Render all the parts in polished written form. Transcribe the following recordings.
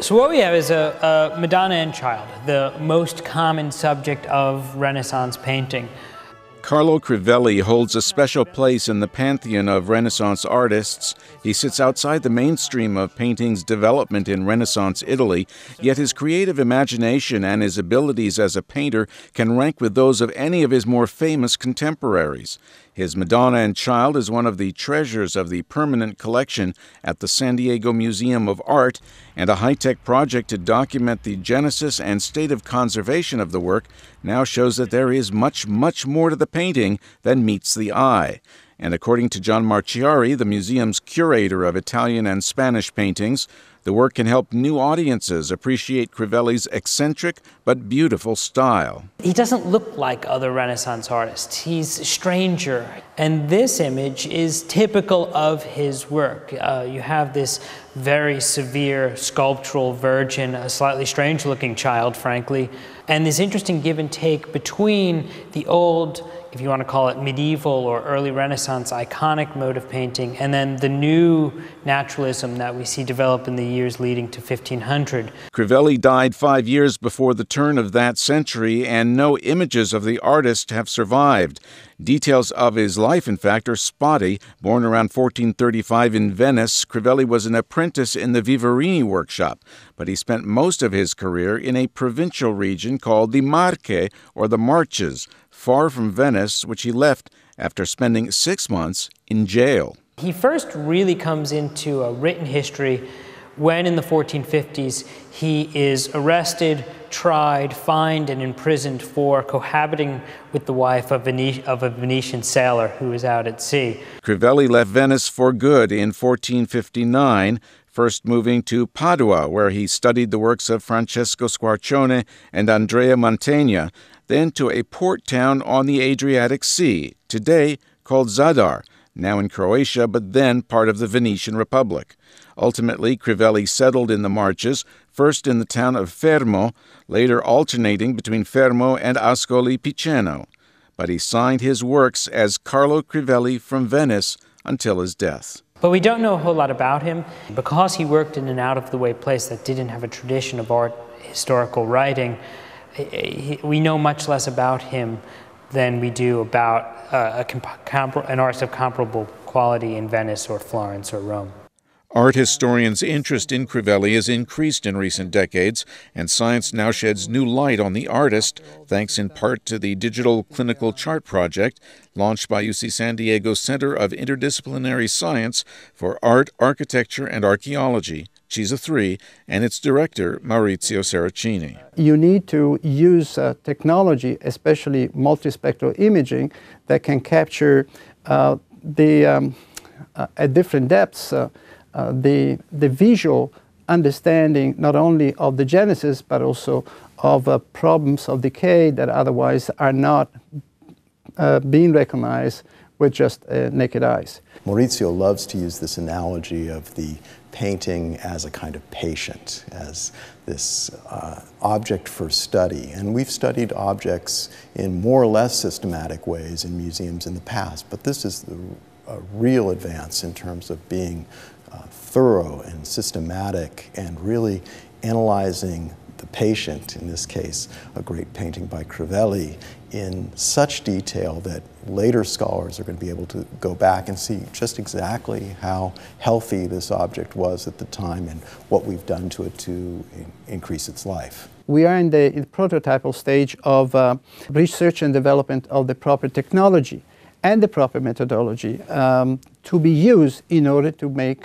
So what we have is a Madonna and Child, the most common subject of Renaissance painting. Carlo Crivelli holds a special place in the pantheon of Renaissance artists. He sits outside the mainstream of painting's development in Renaissance Italy, yet his creative imagination and his abilities as a painter can rank with those of any of his more famous contemporaries. His Madonna and Child is one of the treasures of the permanent collection at the San Diego Museum of Art, and a high-tech project to document the genesis and state of conservation of the work now shows that there is much, much more to the painting than meets the eye. And according to John Marciari, the museum's curator of Italian and Spanish paintings, the work can help new audiences appreciate Crivelli's eccentric but beautiful style. He doesn't look like other Renaissance artists. He's a stranger. And this image is typical of his work. You have this very severe sculptural virgin, a slightly strange-looking child, frankly, and this interesting give and take between the old, if you want to call it medieval or early Renaissance iconic mode of painting, and then the new naturalism that we see develop in the years leading to 1500. Crivelli died 5 years before the turn of that century, and no images of the artist have survived. Details of his life, in fact, are spotty. Born around 1435 in Venice, Crivelli was an apprentice in the Vivarini workshop, but he spent most of his career in a provincial region called the Marche, or the Marches, far from Venice, which he left after spending 6 months in jail. He first really comes into a written history when, in the 1450s, he is arrested, tried, fined, and imprisoned for cohabiting with the wife of a Venetian sailor who was out at sea. Crivelli left Venice for good in 1459, first moving to Padua, where he studied the works of Francesco Squarcione and Andrea Mantegna, then to a port town on the Adriatic Sea, today called Zadar, now in Croatia, but then part of the Venetian Republic. Ultimately, Crivelli settled in the Marches, first in the town of Fermo, later alternating between Fermo and Ascoli Piceno. But he signed his works as Carlo Crivelli from Venice until his death. But we don't know a whole lot about him. Because he worked in an out-of-the-way place that didn't have a tradition of art historical writing, we know much less about him than we do about an artist of comparable quality in Venice or Florence or Rome. Art historians' interest in Crivelli has increased in recent decades, and science now sheds new light on the artist, thanks in part to the Digital Clinical Chart Project, launched by UC San Diego's Center of Interdisciplinary Science for Art, Architecture, and Archaeology, CISA3, and its director, Maurizio Seracini. You need to use technology, especially multispectral imaging, that can capture at different depths the visual understanding not only of the genesis but also of problems of decay that otherwise are not being recognized with just naked eyes. Maurizio loves to use this analogy of the painting as a kind of patient, as this object for study. And we've studied objects in more or less systematic ways in museums in the past, but this is a real advance in terms of being thorough and systematic and really analyzing the patient, in this case a great painting by Crivelli, in such detail that later scholars are going to be able to go back and see just exactly how healthy this object was at the time and what we've done to it to increase its life. We are in the prototypal stage of research and development of the proper technology and the proper methodology to be used in order to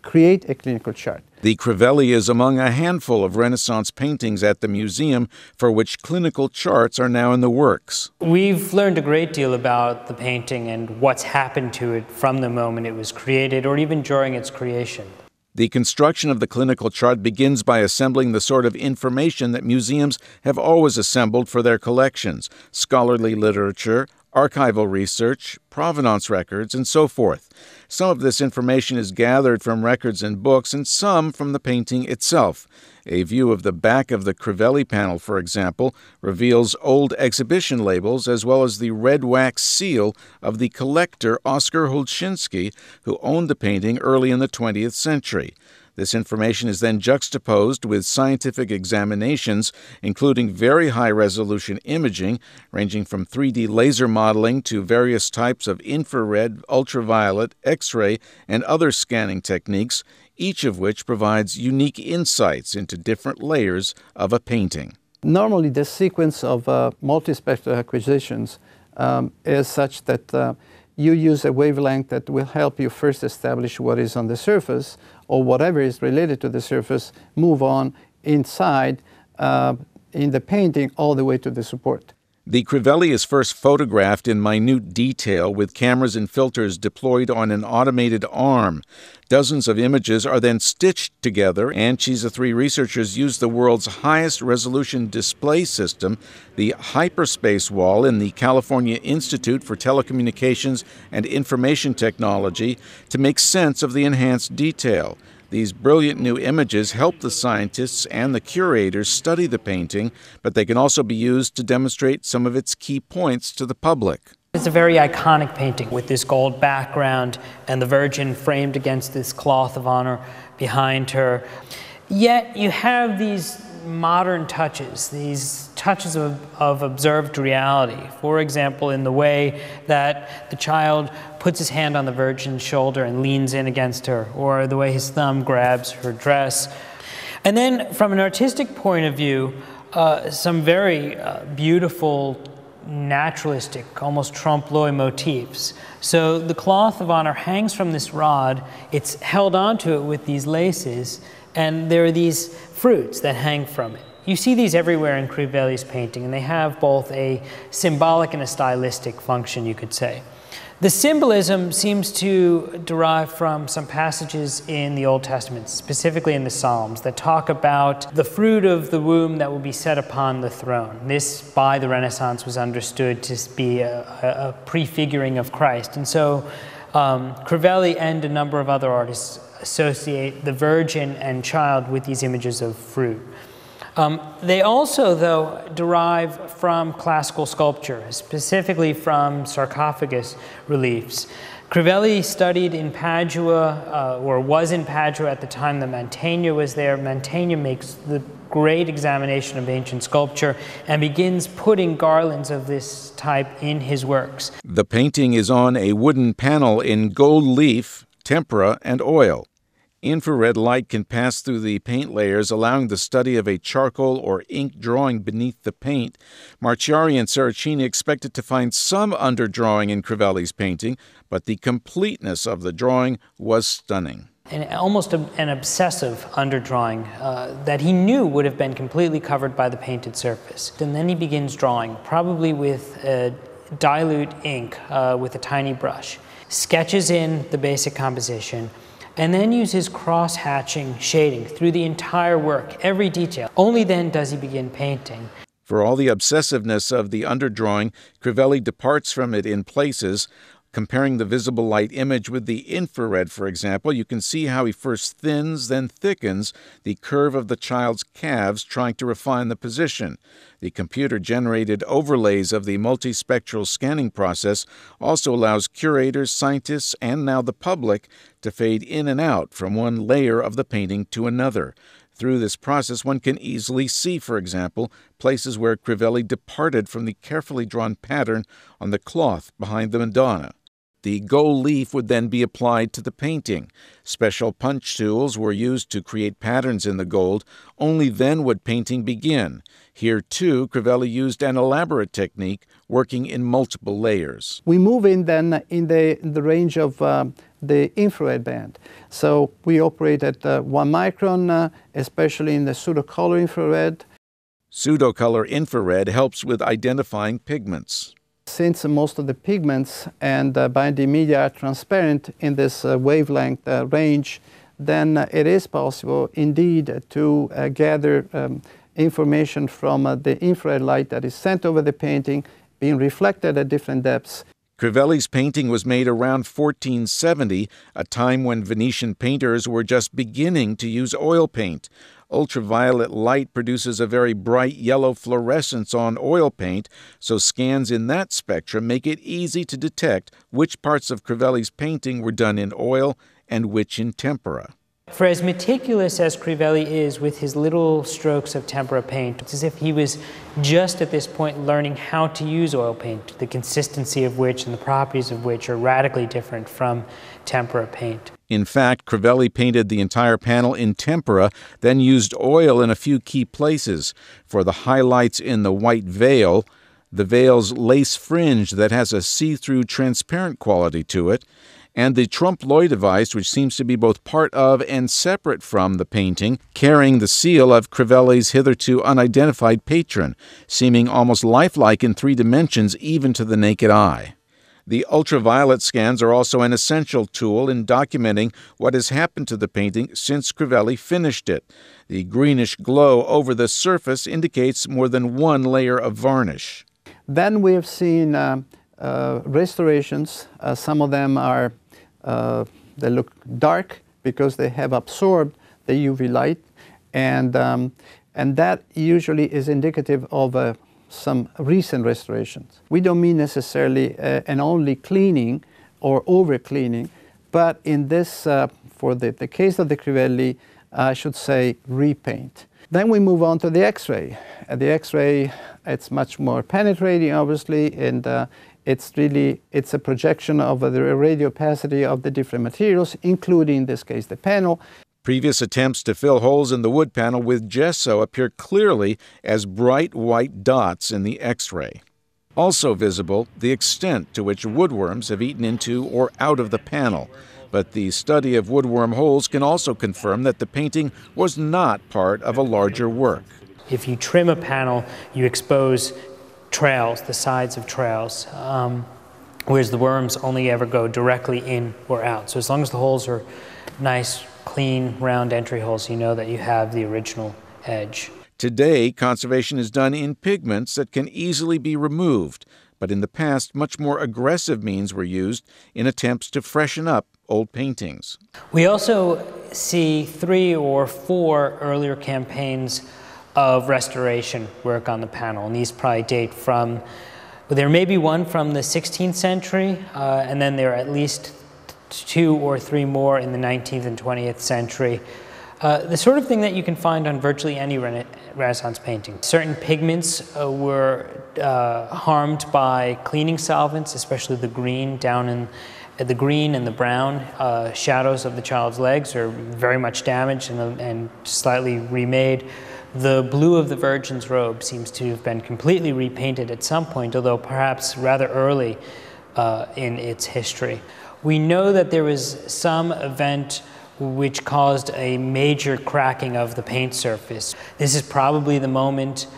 create a clinical chart. The Crivelli is among a handful of Renaissance paintings at the museum for which clinical charts are now in the works. We've learned a great deal about the painting and what's happened to it from the moment it was created or even during its creation. The construction of the clinical chart begins by assembling the sort of information that museums have always assembled for their collections: scholarly literature, archival research, provenance records, and so forth. Some of this information is gathered from records and books, and some from the painting itself. A view of the back of the Crivelli panel, for example, reveals old exhibition labels as well as the red wax seal of the collector Oscar Holczynski, who owned the painting early in the 20th century. This information is then juxtaposed with scientific examinations, including very high-resolution imaging, ranging from 3D laser modeling to various types of infrared, ultraviolet, X-ray, and other scanning techniques, each of which provides unique insights into different layers of a painting. Normally, the sequence of multispectral acquisitions is such that you use a wavelength that will help you first establish what is on the surface, or whatever is related to the surface, move on inside in the painting all the way to the support. The Crivelli is first photographed in minute detail with cameras and filters deployed on an automated arm. Dozens of images are then stitched together, and CISA3 researchers use the world's highest resolution display system, the Hyperspace Wall in the California Institute for Telecommunications and Information Technology, to make sense of the enhanced detail. These brilliant new images help the scientists and the curators study the painting, but they can also be used to demonstrate some of its key points to the public. It's a very iconic painting with this gold background and the Virgin framed against this cloth of honor behind her. Yet you have these modern touches, these touches of observed reality. For example, in the way that the child puts his hand on the Virgin's shoulder and leans in against her, or the way his thumb grabs her dress. And then from an artistic point of view, some very beautiful naturalistic, almost trompe-l'oeil motifs. So the cloth of honor hangs from this rod, it's held onto it with these laces, and there are these fruits that hang from it. You see these everywhere in Crivelli's painting, and they have both a symbolic and a stylistic function, you could say. The symbolism seems to derive from some passages in the Old Testament, specifically in the Psalms, that talk about the fruit of the womb that will be set upon the throne. This, by the Renaissance, was understood to be a prefiguring of Christ. And so Crivelli and a number of other artists associate the Virgin and child with these images of fruit. They also, though, derive from classical sculpture, specifically from sarcophagus reliefs. Crivelli studied in Padua, or was in Padua at the time that Mantegna was there. Mantegna makes the great examination of ancient sculpture and begins putting garlands of this type in his works. The painting is on a wooden panel in gold leaf, tempera, and oil. Infrared light can pass through the paint layers, allowing the study of a charcoal or ink drawing beneath the paint. Marciari and Seracini expected to find some underdrawing in Crivelli's painting, but the completeness of the drawing was stunning. And almost an obsessive underdrawing that he knew would have been completely covered by the painted surface. And then he begins drawing, probably with dilute ink with a tiny brush, sketches in the basic composition, and then uses cross-hatching shading through the entire work, every detail. Only then does he begin painting. For all the obsessiveness of the underdrawing, Crivelli departs from it in places. Comparing the visible light image with the infrared, for example, you can see how he first thins, then thickens the curve of the child's calves, trying to refine the position. The computer-generated overlays of the multispectral scanning process also allows curators, scientists, and now the public to fade in and out from one layer of the painting to another. Through this process, one can easily see, for example, places where Crivelli departed from the carefully drawn pattern on the cloth behind the Madonna. The gold leaf would then be applied to the painting. Special punch tools were used to create patterns in the gold. Only then would painting begin. Here, too, Crivelli used an elaborate technique, working in multiple layers. We move in then in the range of the infrared band. So we operate at 1 micron, especially in the pseudocolor infrared. Pseudocolor infrared helps with identifying pigments. Since most of the pigments and binding media are transparent in this wavelength range, then it is possible indeed to gather information from the infrared light that is sent over the painting, being reflected at different depths. Crivelli's painting was made around 1470, a time when Venetian painters were just beginning to use oil paint. Ultraviolet light produces a very bright yellow fluorescence on oil paint, so scans in that spectrum make it easy to detect which parts of Crivelli's painting were done in oil and which in tempera. For as meticulous as Crivelli is with his little strokes of tempera paint, it's as if he was just at this point learning how to use oil paint, the consistency of which and the properties of which are radically different from tempera paint. In fact, Crivelli painted the entire panel in tempera, then used oil in a few key places. For the highlights in the white veil, the veil's lace fringe that has a see-through transparent quality to it, and the trompe-l'oeil device, which seems to be both part of and separate from the painting, carrying the seal of Crivelli's hitherto unidentified patron, seeming almost lifelike in three dimensions even to the naked eye. The ultraviolet scans are also an essential tool in documenting what has happened to the painting since Crivelli finished it. The greenish glow over the surface indicates more than one layer of varnish. Then we have seen restorations. Some of them are, they look dark because they have absorbed the UV light, and that usually is indicative of a some recent restorations. We don't mean necessarily an only cleaning or over cleaning, but in this, for the case of the Crivelli, I should say repaint. Then we move on to the X-ray. The X-ray, it's much more penetrating, obviously, and it's a projection of the radio opacity of the different materials, including in this case the panel. Previous attempts to fill holes in the wood panel with gesso appear clearly as bright white dots in the X-ray. Also visible, the extent to which woodworms have eaten into or out of the panel. But the study of woodworm holes can also confirm that the painting was not part of a larger work. If you trim a panel, you expose trails, the sides of trails, whereas the worms only ever go directly in or out. So as long as the holes are nice, clean, round entry holes, you know that you have the original edge. Today, conservation is done in pigments that can easily be removed, but in the past, much more aggressive means were used in attempts to freshen up old paintings. We also see 3 or 4 earlier campaigns of restoration work on the panel, and these probably date from, well, there may be one from the 16th century, and then there are at least 2 or 3 more in the 19th and 20th century. The sort of thing that you can find on virtually any Renaissance painting. Certain pigments were harmed by cleaning solvents, especially the green down in the green and the brown. Shadows of the child's legs are very much damaged and slightly remade. The blue of the Virgin's robe seems to have been completely repainted at some point, although perhaps rather early in its history. We know that there was some event which caused a major cracking of the paint surface. This is probably the moment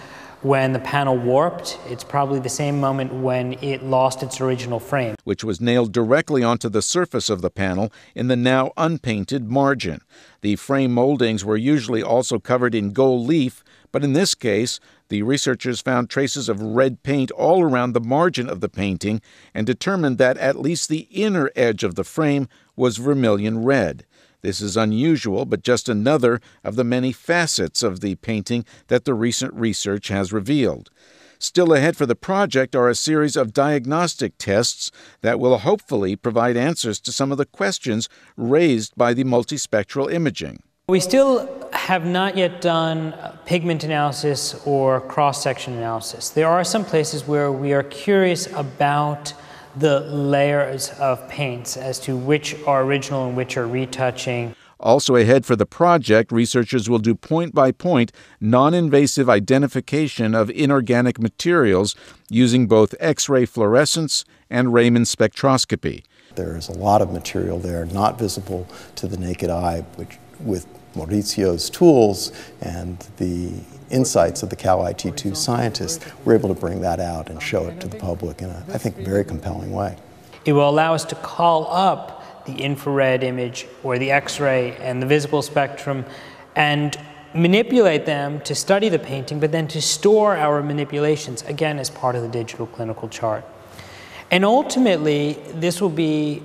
when the panel warped. It's probably the same moment when it lost its original frame, which was nailed directly onto the surface of the panel in the now unpainted margin. The frame moldings were usually also covered in gold leaf, but in this case, the researchers found traces of red paint all around the margin of the painting and determined that at least the inner edge of the frame was vermilion red. This is unusual, but just another of the many facets of the painting that the recent research has revealed. Still ahead for the project are a series of diagnostic tests that will hopefully provide answers to some of the questions raised by the multispectral imaging. We still have not yet done pigment analysis or cross-section analysis. There are some places where we are curious about the layers of paints as to which are original and which are retouching. Also ahead for the project, researchers will do point-by-point, non-invasive identification of inorganic materials using both X-ray fluorescence and Raman spectroscopy. There is a lot of material there not visible to the naked eye, which with Maurizio's tools and the insights of the Cal IT2 scientists, we're able to bring that out and show it to the public in a, I think, very compelling way. It will allow us to call up the infrared image or the X-ray and the visible spectrum and manipulate them to study the painting, but then to store our manipulations, again, as part of the digital clinical chart. And ultimately, this will be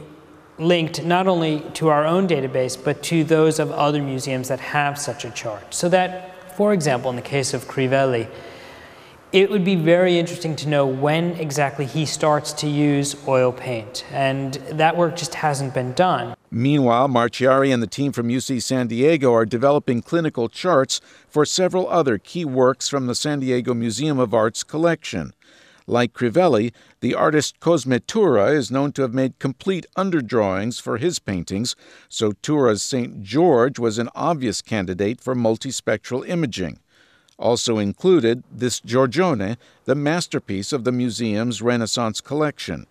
linked not only to our own database, but to those of other museums that have such a chart. So that, for example, in the case of Crivelli, it would be very interesting to know when exactly he starts to use oil paint, and that work just hasn't been done. Meanwhile, Marciari and the team from UC San Diego are developing clinical charts for several other key works from the San Diego Museum of Art's collection. Like Crivelli, the artist Cosme Tura is known to have made complete underdrawings for his paintings, so Tura's St. George was an obvious candidate for multispectral imaging. Also included this Giorgione, the masterpiece of the museum's Renaissance collection.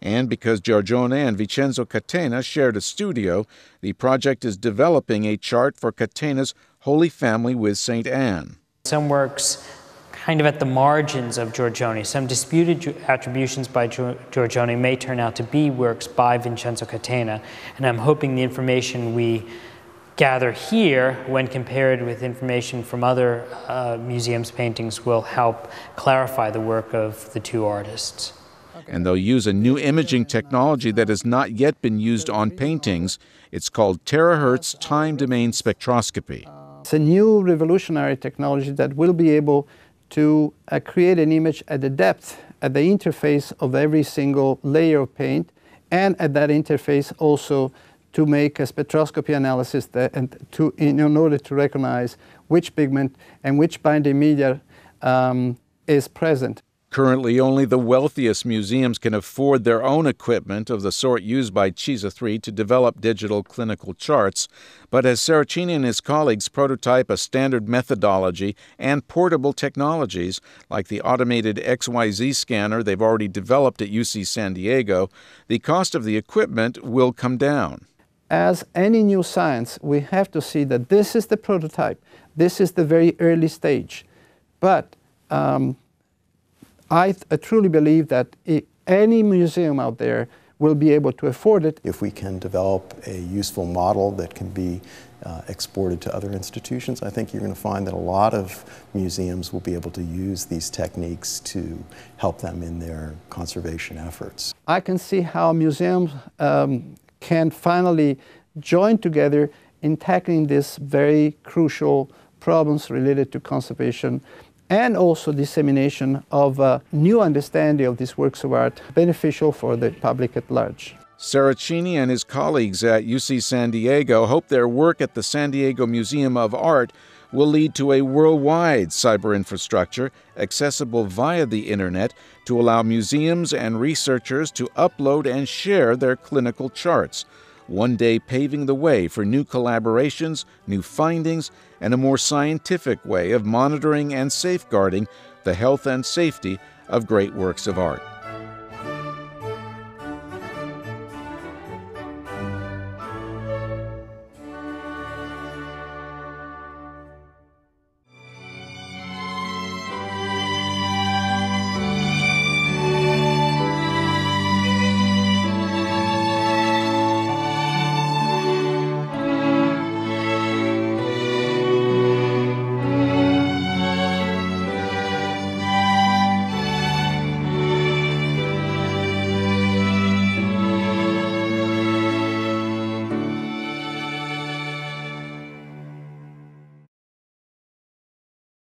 And because Giorgione and Vincenzo Catena shared a studio, the project is developing a chart for Catena's Holy Family with St. Anne. Some works kind of at the margins of Giorgione. Some disputed attributions by Giorgione may turn out to be works by Vincenzo Catena, and I'm hoping the information we gather here, when compared with information from other museums' paintings, will help clarify the work of the two artists. And they'll use a new imaging technology that has not yet been used on paintings. It's called terahertz time domain spectroscopy. It's a new revolutionary technology that will be able to create an image at the depth, at the interface of every single layer of paint, and at that interface also to make a spectroscopy analysis that, in order to recognize which pigment and which binding media is present. Currently, only the wealthiest museums can afford their own equipment of the sort used by CISA3 to develop digital clinical charts. But as Seracini and his colleagues prototype a standard methodology and portable technologies, like the automated XYZ scanner they've already developed at UC San Diego, the cost of the equipment will come down. As any new science, we have to see that this is the prototype. This is the very early stage. But I truly believe that any museum out there will be able to afford it. If we can develop a useful model that can be exported to other institutions, I think you're going to find that a lot of museums will be able to use these techniques to help them in their conservation efforts. I can see how museums can finally join together in tackling this very crucial problems related to conservation and also dissemination of a new understanding of these works of art beneficial for the public at large. Seracini and his colleagues at UC San Diego hope their work at the San Diego Museum of Art will lead to a worldwide cyber infrastructure accessible via the internet to allow museums and researchers to upload and share their clinical charts, one day paving the way for new collaborations, new findings, and a more scientific way of monitoring and safeguarding the health and safety of great works of art.